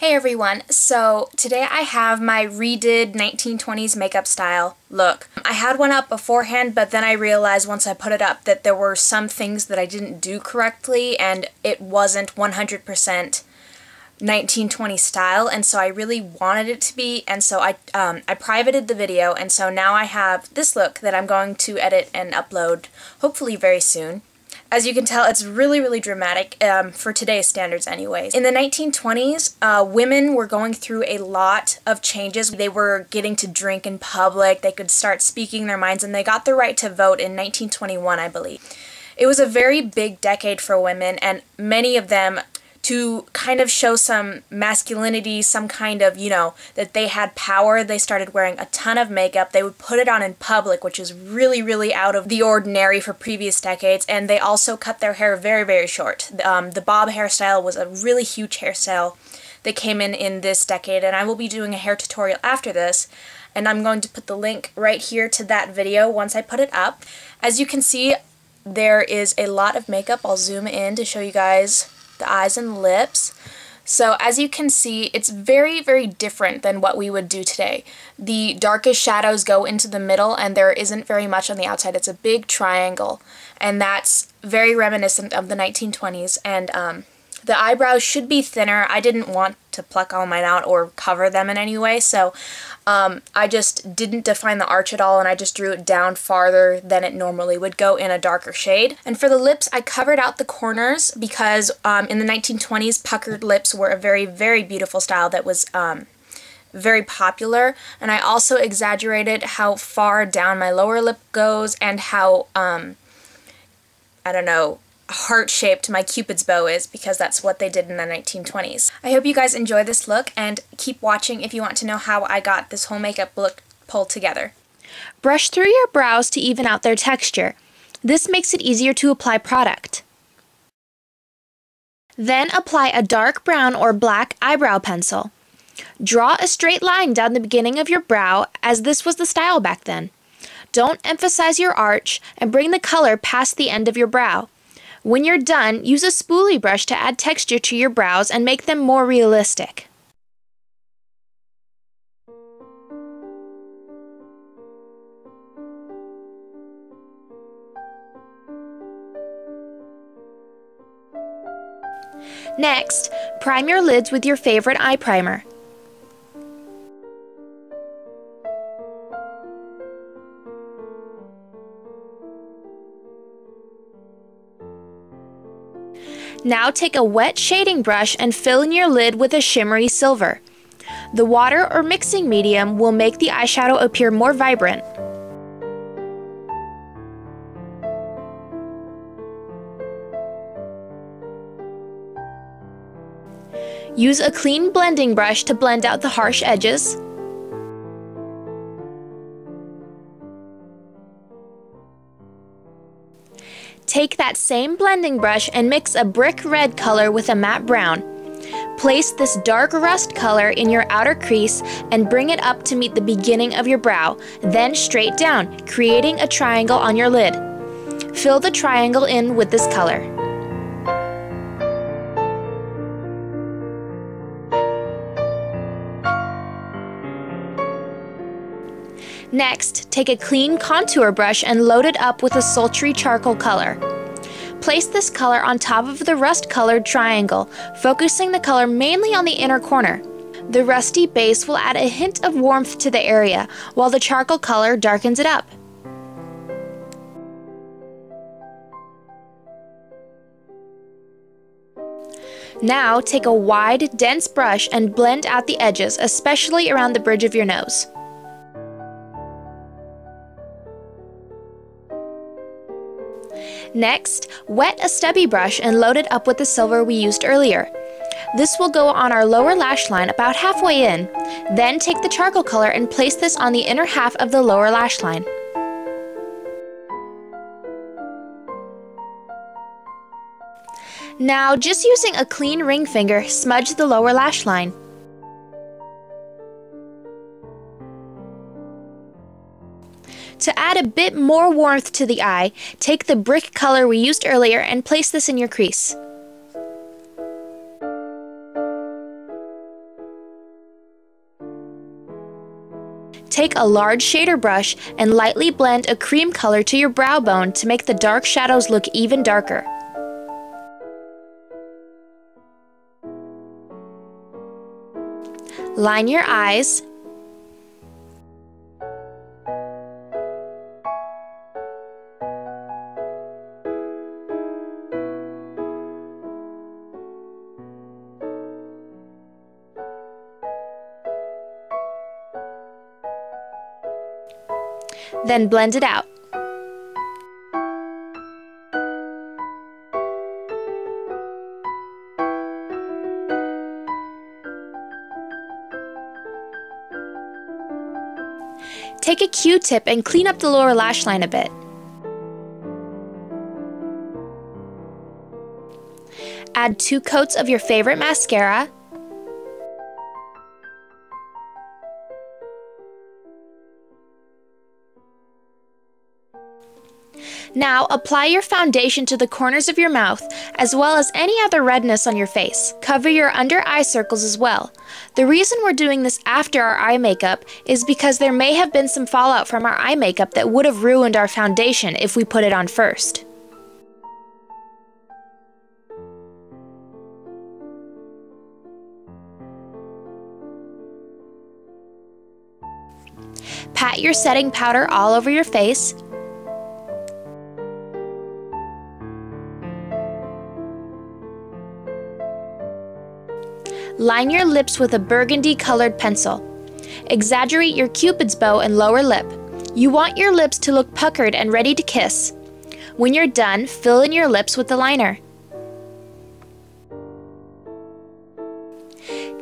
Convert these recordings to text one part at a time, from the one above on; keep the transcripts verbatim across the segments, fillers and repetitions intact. Hey everyone, so today I have my redid nineteen twenties makeup style look. I had one up beforehand, but then I realized once I put it up that there were some things that I didn't do correctly and it wasn't one hundred percent nineteen twenty style, and so I really wanted it to be, and so I um, I privated the video, and so now I have this look that I'm going to edit and upload hopefully very soon. As you can tell, it's really, really dramatic, um, for today's standards anyways. In the nineteen twenties, uh, women were going through a lot of changes. They were getting to drink in public, they could start speaking their minds, and they got the right to vote in nineteen twenty-one, I believe. It was a very big decade for women, and many of them, to kind of show some masculinity, some kind of, you know, that they had power, they started wearing a ton of makeup. They would put it on in public, which is really, really out of the ordinary for previous decades, and they also cut their hair very, very short. Um, the bob hairstyle was a really huge hairstyle that came in in this decade, and I will be doing a hair tutorial after this, and I'm going to put the link right here to that video once I put it up. As you can see, there is a lot of makeup. I'll zoom in to show you guys the eyes and lips. So as you can see, it's very, very different than what we would do today. The darkest shadows go into the middle and there isn't very much on the outside. It's a big triangle, and that's very reminiscent of the nineteen twenties, and um, the eyebrows should be thinner. I didn't want to pluck all mine out or cover them in any way, so um, I just didn't define the arch at all, and I just drew it down farther than it normally would go in a darker shade. And for the lips, I covered out the corners because um, in the nineteen twenties, puckered lips were a very, very beautiful style that was um, very popular, and I also exaggerated how far down my lower lip goes and how, um, I don't know, heart-shaped my Cupid's bow is, because that's what they did in the nineteen twenties. I hope you guys enjoy this look, and keep watching if you want to know how I got this whole makeup look pulled together. Brush through your brows to even out their texture. This makes it easier to apply product. Then apply a dark brown or black eyebrow pencil. Draw a straight line down the beginning of your brow, as this was the style back then. Don't emphasize your arch and bring the color past the end of your brow. When you're done, use a spoolie brush to add texture to your brows and make them more realistic. Next, prime your lids with your favorite eye primer. Now take a wet shading brush and fill in your lid with a shimmery silver. The water or mixing medium will make the eyeshadow appear more vibrant. Use a clean blending brush to blend out the harsh edges. Take that same blending brush and mix a brick red color with a matte brown. Place this dark rust color in your outer crease and bring it up to meet the beginning of your brow, then straight down, creating a triangle on your lid. Fill the triangle in with this color. Next, take a clean contour brush and load it up with a sultry charcoal color. Place this color on top of the rust-colored triangle, focusing the color mainly on the inner corner. The rusty base will add a hint of warmth to the area, while the charcoal color darkens it up. Now, take a wide, dense brush and blend out the edges, especially around the bridge of your nose. Next, wet a stubby brush and load it up with the silver we used earlier. This will go on our lower lash line about halfway in. Then take the charcoal color and place this on the inner half of the lower lash line. Now, just using a clean ring finger, smudge the lower lash line. To add a bit more warmth to the eye, take the brick color we used earlier and place this in your crease. Take a large shader brush and lightly blend a cream color to your brow bone to make the dark shadows look even darker. Line your eyes. Then blend it out. Take a Q-tip and clean up the lower lash line a bit. Add two coats of your favorite mascara. Now, apply your foundation to the corners of your mouth, as well as any other redness on your face. Cover your under eye circles as well. The reason we're doing this after our eye makeup is because there may have been some fallout from our eye makeup that would have ruined our foundation if we put it on first. Pat your setting powder all over your face. Line your lips with a burgundy-colored pencil. Exaggerate your cupid's bow and lower lip. You want your lips to look puckered and ready to kiss. When you're done, fill in your lips with the liner.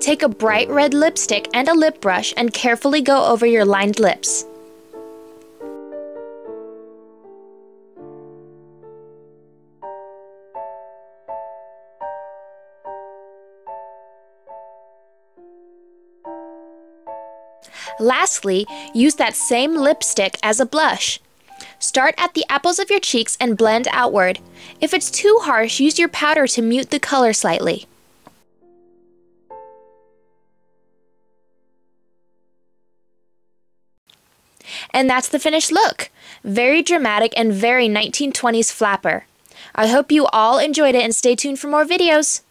Take a bright red lipstick and a lip brush and carefully go over your lined lips. Lastly, use that same lipstick as a blush. Start at the apples of your cheeks and blend outward. If it's too harsh, use your powder to mute the color slightly. And that's the finished look! Very dramatic and very nineteen twenties flapper. I hope you all enjoyed it and stay tuned for more videos!